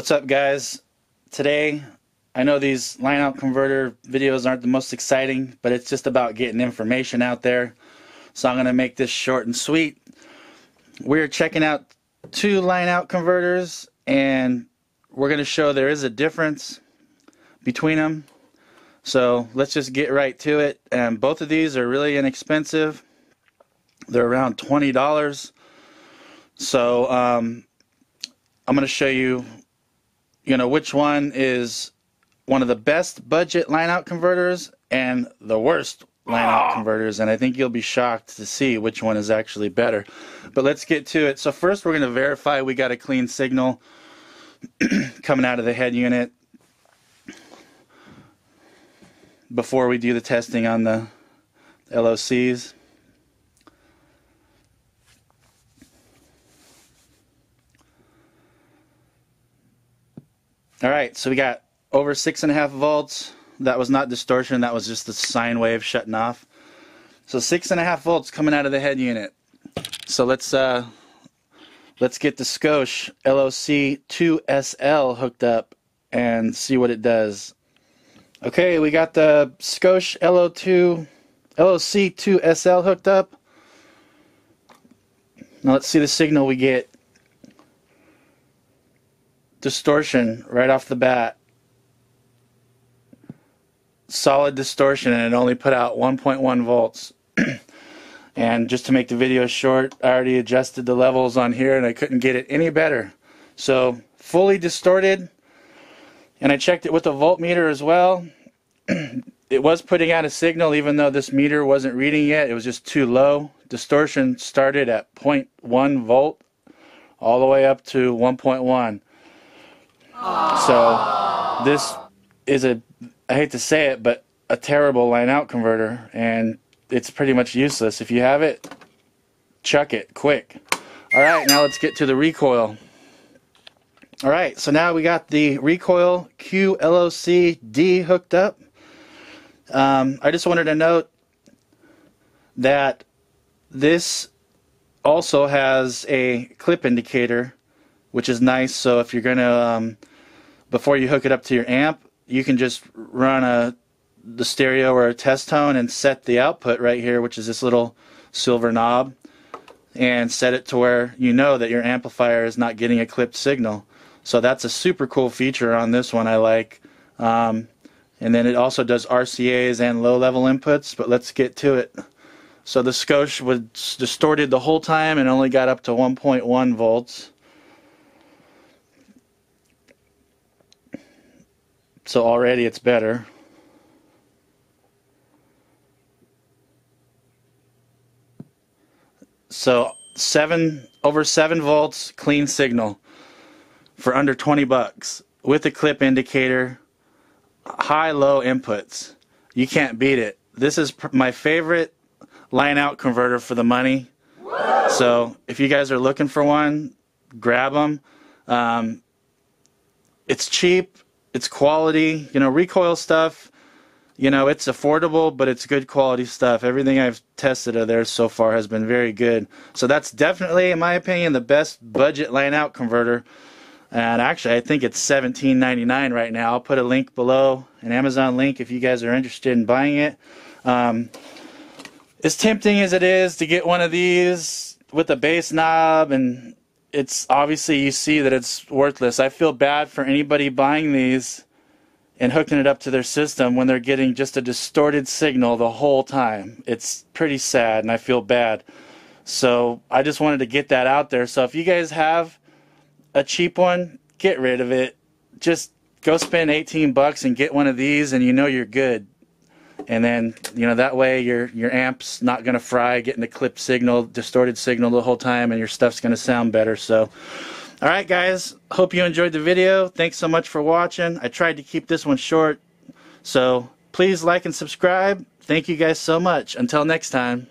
What's up, guys? Today, I know these line out converter videos aren't the most exciting, but it's just about getting information out there, so I'm gonna make this short and sweet. We're checking out two line out converters, and we're gonna show there is a difference between them. So let's just get right to it. And both of these are really inexpensive. They're around $20. So I'm gonna show you, which one is one of the best budget line-out converters and the worst line-out converters, and I think you'll be shocked to see which one is actually better. But let's get to it. So first, we're going to verify we got a clean signal coming out of the head unit before we do the testing on the LOCs. All right, so we got over 6.5 volts. That was not distortion, that was just the sine wave shutting off. So 6.5 volts coming out of the head unit. So let's get the Scosche LOC2SL hooked up and see what it does. Okay, we got the Scosche LOC2SL hooked up. Now let's see the signal we get. Distortion right off the bat. Solid distortion, and it only put out 1.1 volts. And just to make the video short, I already adjusted the levels on here and I couldn't get it any better. So fully distorted, and I checked it with a voltmeter as well. It was putting out a signal even though this meter wasn't reading yet. It was just too low. Distortion started at 0.1 volt all the way up to 1.1. So this is a, I hate to say it, but a terrible line out converter, and it's pretty much useless. If you have it, chuck it quick. All right, now let's get to the recoil. All right, so now we got the recoil QLOCD hooked up. I just wanted to note that this also has a clip indicator, which is nice. So if you're gonna before you hook it up to your amp, you can just run the stereo or a test tone and set the output right here, which is this little silver knob, and set it to where you know that your amplifier is not getting a clipped signal. So that's a super cool feature on this one I like. And then it also does RCAs and low level inputs, but let's get to it. So the Scosche was distorted the whole time and only got up to 1.1 volts. So already it's better. So over 7 volts clean signal for under 20 bucks with a clip indicator, high low inputs. You can't beat it. This is my favorite line out converter for the money. Woo! So if you guys are looking for one, grab them. It's cheap. It's quality, recoil stuff, it's affordable, but it's good quality stuff. Everything I've tested of theirs so far has been very good. So that's definitely, in my opinion, the best budget line out converter. And actually, I think it's $17.99 right now. I'll put a link below, an Amazon link, if you guys are interested in buying it. As tempting as it is to get one of these with a bass knob, and it's obviously, you see that it's worthless. I feel bad for anybody buying these and hooking it up to their system when they're getting just a distorted signal the whole time. It's pretty sad, and I feel bad. So I just wanted to get that out there. So if you guys have a cheap one, get rid of it. Just go spend 18 bucks and get one of these, and you're good. And then, that way your amp's not going to fry getting the clip signal, distorted signal the whole time, and your stuff's going to sound better. So, all right, guys, hope you enjoyed the video. Thanks so much for watching. I tried to keep this one short. So please like and subscribe. Thank you guys so much. Until next time.